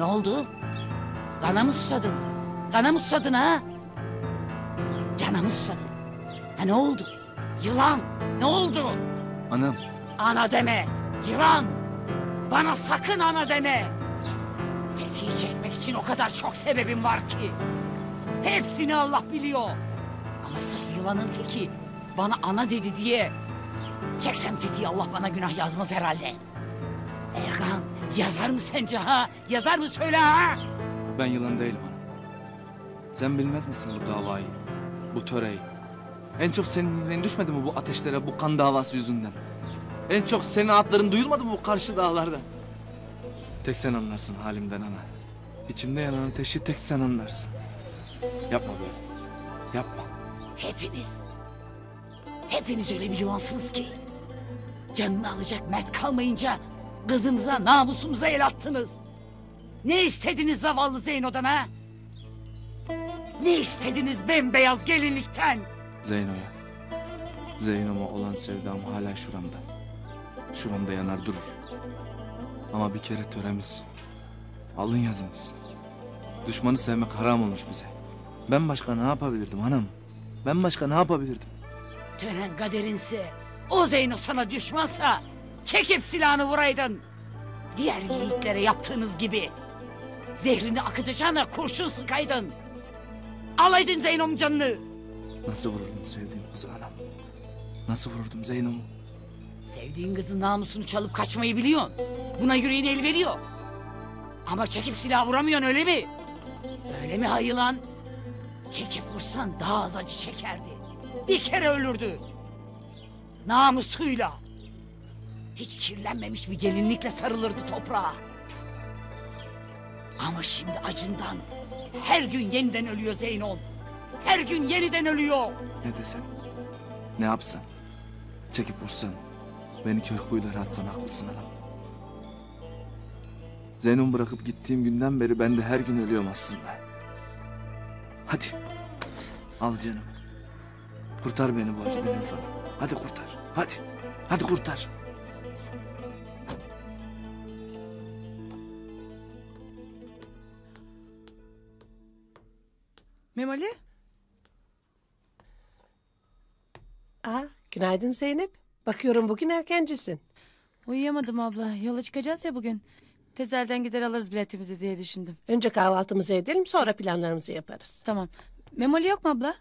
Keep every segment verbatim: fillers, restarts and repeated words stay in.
Ne oldu? Kana mı susadın? Kana mı susadın ha? Cana mı susadın? Ha ne oldu? Yılan! Ne oldu? Anam. Ana deme! Yılan! Bana sakın ana deme! Tetiği çekmek için o kadar çok sebebim var ki. Hepsini Allah biliyor. Ama sırf yılanın teki bana ana dedi diye... Çeksem tetiği Allah bana günah yazmaz herhalde. Erkan yazar mı sence ha? Yazar mı söyle ha? Ben yılan değilim hanım. Sen bilmez misin bu davayı? Bu töreyi? En çok senin yüreğin düşmedi mi bu ateşlere, bu kan davası yüzünden? En çok senin adların duyulmadı mı bu karşı dağlarda? Tek sen anlarsın halimden ana. İçimde yanan ateşi tek sen anlarsın. Yapma böyle. Yapma. Hepiniz... Hepiniz öyle bir yılansınız ki... Canını alacak mert kalmayınca... Kızımıza, namusumuza el attınız. Ne istediniz zavallı Zeyno'dan ha? Ne istediniz bembeyaz gelinlikten? Zeyno'ya. Zeyno'ma olan sevdam hala şuramda. Şuramda yanar durur. Ama bir kere töremiz, alın yazımız. Düşmanı sevmek haram olmuş bize. Ben başka ne yapabilirdim hanım? Ben başka ne yapabilirdim? Tören kaderinse, o Zeyno sana düşmansa... Çekip silahını vuraydın. Diğer yiğitlere yaptığınız gibi. Zehrini akıtacağına kurşun sıkaydın. Alaydın Zeyno'nun canını. Nasıl vururdum sevdiğim kızı anam? Nasıl vururdum Zeyno'mu? Sevdiğin kızın namusunu çalıp kaçmayı biliyorsun. Buna yüreğin el veriyor. Ama çekip silah vuramıyorsun öyle mi? Öyle mi ha yılan? Çekip vursan daha az acı çekerdi. Bir kere ölürdü. Namusuyla. Hiç kirlenmemiş bir gelinlikle sarılırdı toprağa. Ama şimdi acından her gün yeniden ölüyor Zeyno. Her gün yeniden ölüyor. Ne desem, ne yapsan, çekip vursan, beni kör kuyulara atsan haklısın adam. Zeyno'mu bırakıp gittiğim günden beri ben de her gün ölüyorum aslında. Hadi, al canım. Kurtar beni bu acıdan falan. Hadi kurtar, hadi, hadi kurtar. Memoli. Aa, günaydın Zeynep. Bakıyorum bugün erkencisin. Uyuyamadım abla. Yola çıkacağız ya bugün. Tezelden gider alırız biletimizi diye düşündüm. Önce kahvaltımızı edelim, sonra planlarımızı yaparız. Tamam. Memoli yok mu abla?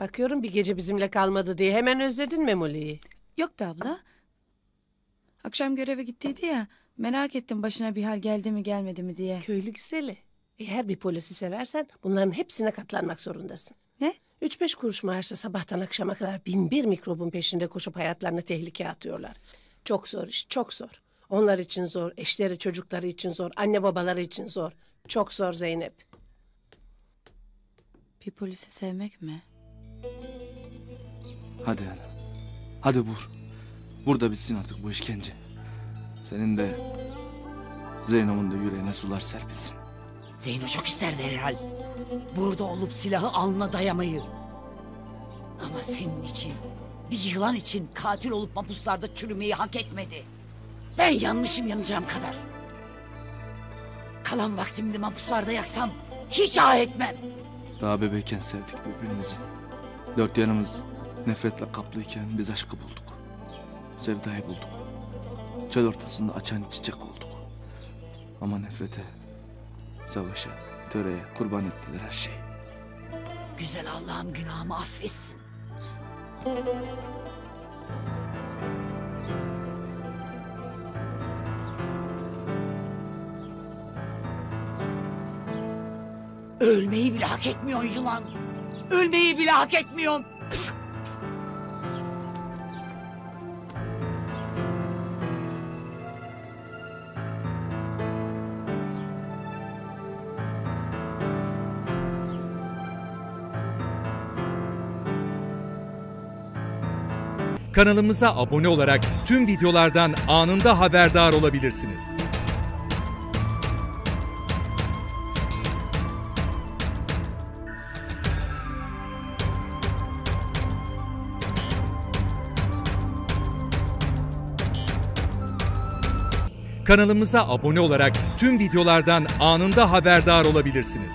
Bakıyorum bir gece bizimle kalmadı diye hemen özledin Memoli'yi. Yok be abla. Akşam göreve gittiydi ya. Merak ettim başına bir hal geldi mi gelmedi mi diye. Köylü güzeli. Eğer bir polisi seversen bunların hepsine katlanmak zorundasın. Ne? Üç beş kuruş maaşla sabahtan akşama kadar bin bir mikrobun peşinde koşup hayatlarını tehlikeye atıyorlar. Çok zor iş, çok zor. Onlar için zor, eşleri çocukları için zor, anne babaları için zor. Çok zor Zeynep. Bir polisi sevmek mi? Hadi ana. Hadi vur. Vur da bitsin artık bu işkence. Senin de Zeynep'in de yüreğine sular serpilsin. Zeyno çok isterdi herhal. Burada olup silahı alnına dayamayı. Ama senin için, bir yılan için katil olup mahpuslarda çürümeyi hak etmedi. Ben yanmışım yanacağım kadar. Kalan vaktimde mahpuslarda yaksam hiç ah etmem. Daha bebekken sevdik birbirimizi. Dört yanımız nefretle kaplıyken biz aşkı bulduk. Sevdayı bulduk. Çöl ortasında açan çiçek olduk. Ama nefrete... Savaşa, töreye kurban ettiler her şeyi. Güzel Allah'ım günahımı affetsin. Ölmeyi bile hak etmiyorsun yılan. Ölmeyi bile hak etmiyorsun. Kanalımıza abone olarak tüm videolardan anında haberdar olabilirsiniz. Kanalımıza abone olarak tüm videolardan anında haberdar olabilirsiniz.